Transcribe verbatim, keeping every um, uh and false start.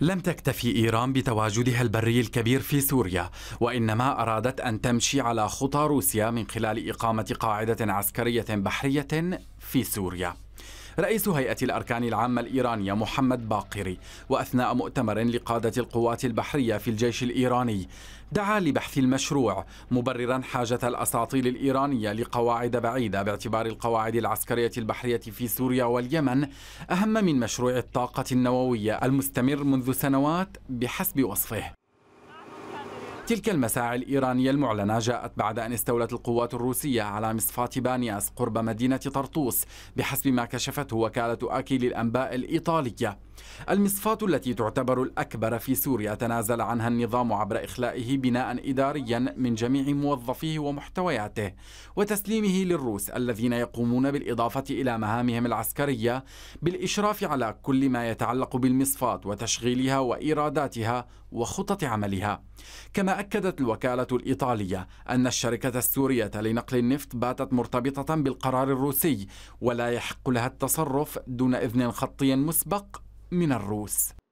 لم تكتفي إيران بتواجدها البري الكبير في سوريا، وإنما أرادت أن تمشي على خطى روسيا من خلال إقامة قاعدة عسكرية بحرية في سوريا. رئيس هيئة الأركان العامة الإيرانية محمد باقري وأثناء مؤتمر لقادة القوات البحرية في الجيش الإيراني دعا لبحث المشروع، مبررا حاجة الأساطيل الإيرانية لقواعد بعيدة باعتبار القواعد العسكرية البحرية في سوريا واليمن أهم من مشروع الطاقة النووية المستمر منذ سنوات بحسب وصفه. تلك المساعي الإيرانية المعلنة جاءت بعد أن استولت القوات الروسية على مصفاة بانياس قرب مدينة طرطوس بحسب ما كشفته وكالة آكي للأنباء الإيطالية. المصفاة التي تعتبر الأكبر في سوريا تنازل عنها النظام عبر إخلائه بناء إداريا من جميع موظفيه ومحتوياته وتسليمه للروس الذين يقومون بالإضافة إلى مهامهم العسكرية بالإشراف على كل ما يتعلق بالمصفاة وتشغيلها وإيراداتها وخطط عملها. كما أكدت الوكالة الإيطالية أن الشركة السورية لنقل النفط باتت مرتبطة بالقرار الروسي ولا يحق لها التصرف دون إذن خطي مسبق من الروس.